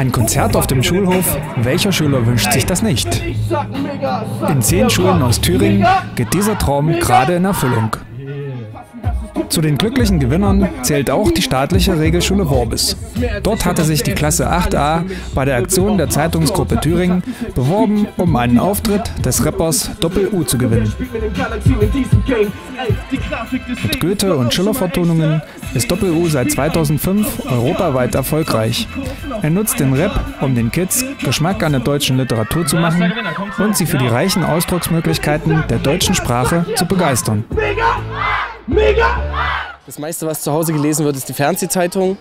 Ein Konzert auf dem Schulhof, welcher Schüler wünscht sich das nicht? In 10 Schulen aus Thüringen geht dieser Traum gerade in Erfüllung. Zu den glücklichen Gewinnern zählt auch die staatliche Regelschule Worbis. Dort hatte sich die Klasse 8a bei der Aktion der Zeitungsgruppe Thüringen beworben, um einen Auftritt des Rappers Doppel-U zu gewinnen. Mit Goethe- und Schiller-Vertonungen ist Doppel-U seit 2005 europaweit erfolgreich. Er nutzt den Rap, um den Kids Geschmack an der deutschen Literatur zu machen und sie für die reichen Ausdrucksmöglichkeiten der deutschen Sprache zu begeistern. Das meiste, was zu Hause gelesen wird, ist die Fernsehzeitung.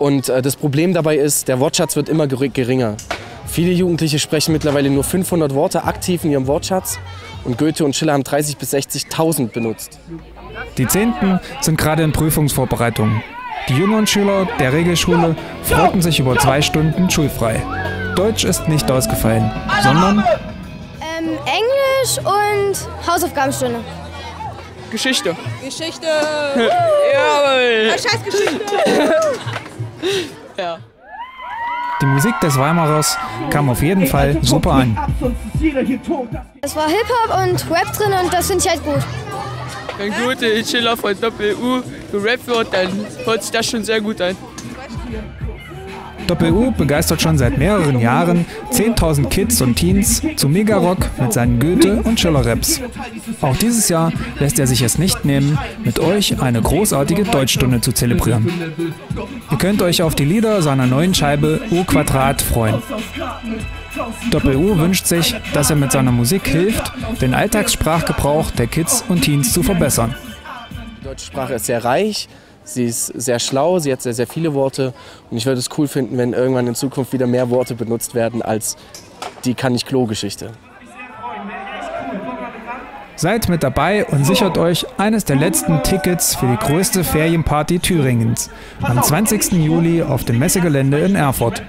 Und das Problem dabei ist, der Wortschatz wird immer geringer. Viele Jugendliche sprechen mittlerweile nur 500 Worte aktiv in ihrem Wortschatz. Und Goethe und Schiller haben 30.000 bis 60.000 benutzt. Die Zehnten sind gerade in Prüfungsvorbereitungen. Die jüngeren Schüler der Regelschule freuten sich über 2 Stunden schulfrei. Deutsch ist nicht ausgefallen, sondern Englisch und Hausaufgabenstunde. Geschichte. Geschichte. Jawohl. Scheiß Geschichte. Ja. Die Musik des Weimarers kam auf jeden Fall super an. Es war Hip-Hop und Rap drin und das finde ich halt gut. Wenn Goethe und Schiller von Doppel-U gerappt wird, dann hört sich das schon sehr gut an. Doppel-U begeistert schon seit mehreren Jahren 10.000 Kids und Teens zu Megarock mit seinen Goethe- und Schiller-Raps. Auch dieses Jahr lässt er sich es nicht nehmen, mit euch eine großartige Deutschstunde zu zelebrieren. Ihr könnt euch auf die Lieder seiner neuen Scheibe U Quadrat freuen. Doppel-U wünscht sich, dass er mit seiner Musik hilft, den Alltagssprachgebrauch der Kids und Teens zu verbessern. Die deutsche Sprache ist sehr reich. Sie ist sehr schlau, sie hat sehr, sehr viele Worte und ich würde es cool finden, wenn irgendwann in Zukunft wieder mehr Worte benutzt werden als die Kann-ich-Klo-Geschichte. Seid mit dabei und sichert euch eines der letzten Tickets für die größte Ferienparty Thüringens am 20. Juli auf dem Messegelände in Erfurt.